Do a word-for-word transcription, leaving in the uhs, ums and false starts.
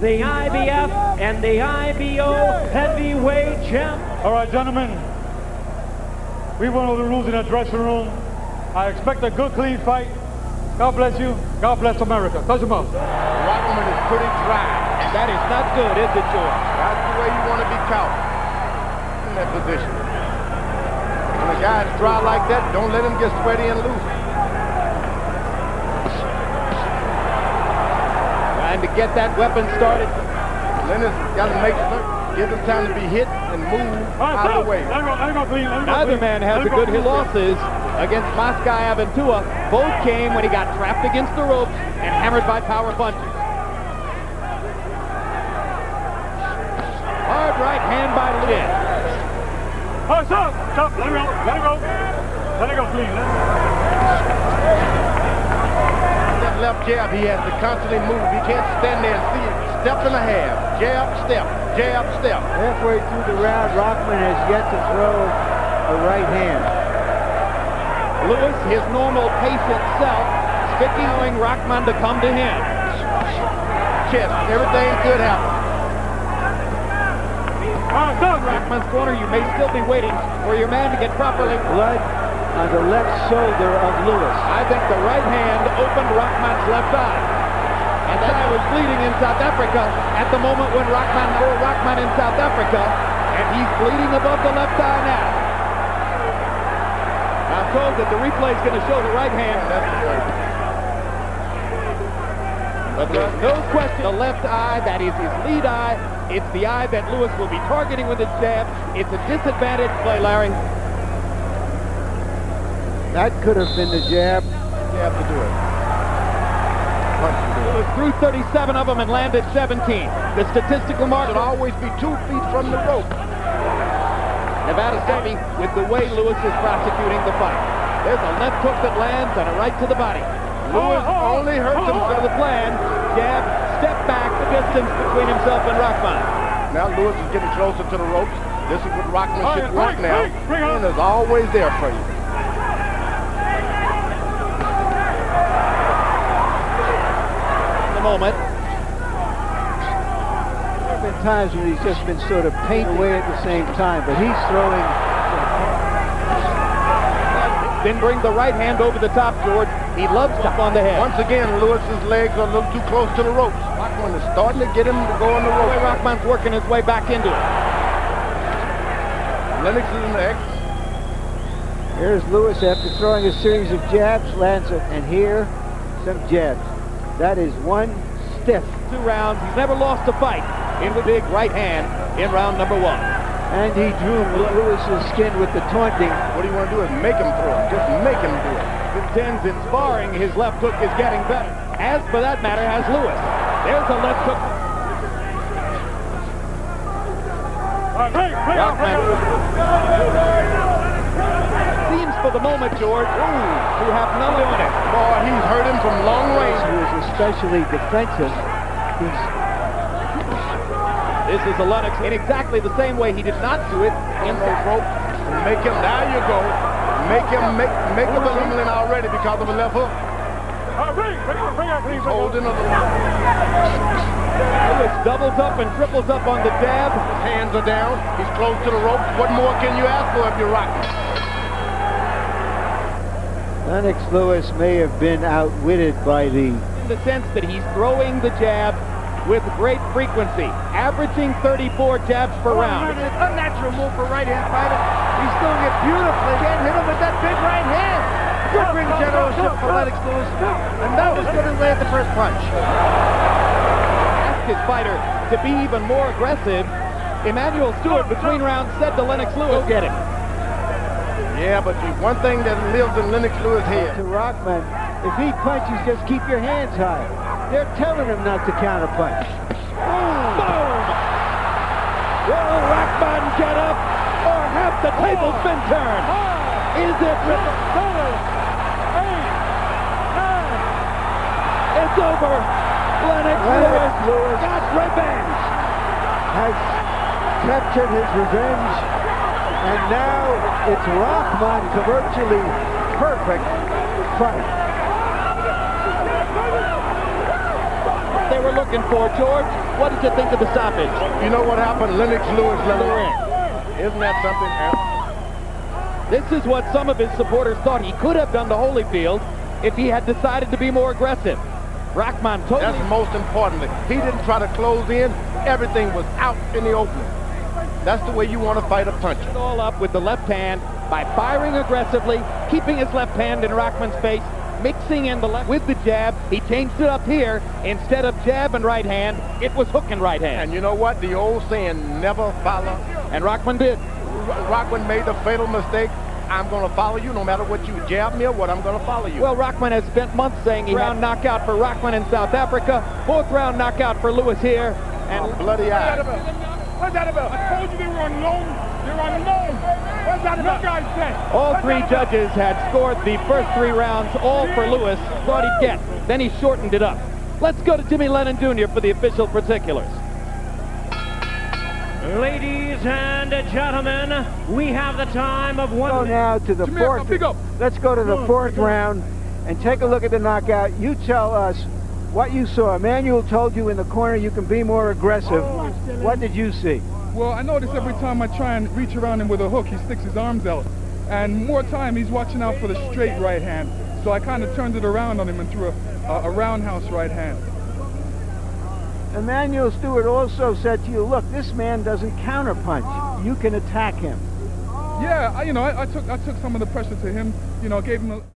the I B F and the I B O heavyweight champ. All right, gentlemen, we went over the rules in the dressing room. I expect a good, clean fight. God bless you. God bless America. Touch him up. Rockman is pretty dry, and that is not good, is it, George? That's the way you want to be counted in that position. When a guy's dry like that, don't let him get sweaty and loose. Trying to get that weapon started. Lennox got to make certain. Give him time to be hit and move right, out of the way. Neither man has a good history. Losses against Moschaev and Tua. Both came when he got trapped against the ropes and hammered by power punches. Hard right hand by Lewis. Oh, stop! Stop! Let it go! Let it go! Let it go, please. Let it go. That left jab, he has to constantly move. He can't stand there and see it. Step and a half. Jab, step. Jab, step. Halfway through the round, Rockman has yet to throw a right hand. Lewis, his normal patient self, allowing Rockman to come to him. Chest, everything could happen. Right, go. Rockman's corner, you may still be waiting for your man to get properly. Blood on the left shoulder of Lewis. I think the right hand opened Rockman's left eye. And that eye was bleeding in South Africa at the moment when Rockman wore Rockman in South Africa, and he's bleeding above the left eye now. I'm told that the replay is going to show the right hand. But there's no question the left eye, that is his lead eye. It's the eye that Lewis will be targeting with his jab. It's a disadvantage play, Larry. That could have been the jab. You have to do it. Lewis threw thirty-seven of them and landed seventeen. The statistical mark should always be two feet from the rope. Nevada's heavy with the way Lewis is prosecuting the fight. There's a left hook that lands and a right to the body. Lewis oh, oh, only hurts oh, himself with oh. land. Jab, step back, the distance between himself and Rockman. Now Lewis is getting closer to the ropes. This is what Rockman oh, should work yeah, right, now. Bring, bring and is always there for you. Moment. There have been times when he's just been sort of painting away at the same time, but he's throwing. Then bring the right hand over the top, George. He loves up on the head. Once again, Lewis's legs are a little too close to the ropes. Rockman is starting to get him to go on the rope. Rockman's working his way back into it. Lennox is in the X. Here's Lewis after throwing a series of jabs, lands it, and here some jabs. That is one stiff. Two rounds. He's never lost a fight in the big right hand in round number one. And he drew Lewis's skin with the taunting. What do you want to do is make him throw it. Just make him do it. Contends in sparring. His left hook is getting better. As for that matter, has Lewis. There's a left hook. All right, break, break out, break out. Seems for the moment, George, ooh, to have none doing it. Boy, he's hurt him from long range. He was especially defensive. He's... This is a Lennox in exactly the same way he did not do it in those ropes. Make him, now you go. Make him, make, make him eliminate already because of a left hook. All right, bring, bring, bring, bring, bring. Holding on the left. Lewis doubles up and triples up on the jab. His hands are down. He's close to the rope. What more can you ask for if you're right? Lennox Lewis may have been outwitted by the... In the sense that he's throwing the jab with great frequency, averaging thirty-four jabs per oh, round. It's an unnatural move for right-hand fighter. He's doing it beautifully. Can't hit him with that big right hand. Good ring generalship for Lennox Lewis. And that was good as land the first punch. Asked his fighter to be even more aggressive. Emmanuel Stewart between rounds said to Lennox Lewis, "Go get him." Yeah, but the one thing that lives in Lennox Lewis' head. To Rockman, if he punches, just keep your hands high. They're telling him not to counterpunch. Boom! Boom! Will Rockman get up, or have the tables been turned? Is it real? It's over. Lennox Lewis, Lewis got revenge. Has captured his revenge. And now it's Rockman's virtually perfect fight. There we're looking for, George. What did you think of the stoppage? You know what happened? Lennox Lewis let her in. Isn't that something else? This is what some of his supporters thought he could have done to Holyfield if he had decided to be more aggressive. Rahman totally... That's most importantly. He didn't try to close in. Everything was out in the opening. That's the way you want to fight a puncher. It all up with the left hand by firing aggressively, keeping his left hand in Rahman's face, mixing in the left with the jab. He changed it up here. Instead of jab and right hand, it was hook and right hand. And you know what? The old saying, never follow. And Rahman did. Rahman made the fatal mistake. I'm going to follow you no matter what you jab me or what, I'm going to follow you. Well, Rahman has spent months saying he round knockout for Rahman in South Africa, fourth round knockout for Lewis here, and oh, bloody eye. What's that about? I told you they were on loan. They were on loan. What's that about? All three judges had scored the first three rounds all for Lewis. Thought he'd get. Then he shortened it up. Let's go to Jimmy Lennon, Junior for the official particulars. Ladies and gentlemen, we have the time of one. Go now to the fourth. Let's go to the fourth round and take a look at the knockout. You tell us what you saw. Emmanuel told you in the corner you can be more aggressive. Oh, what did you see? Well, I notice every time I try and reach around him with a hook, he sticks his arms out. And more time, he's watching out for the straight right hand. So I kind of turned it around on him and threw a, a, a roundhouse right hand. Emmanuel Stewart also said to you, look, this man doesn't counterpunch. You can attack him. Yeah, I, you know, I, I took I took some of the pressure to him, you know, gave him a...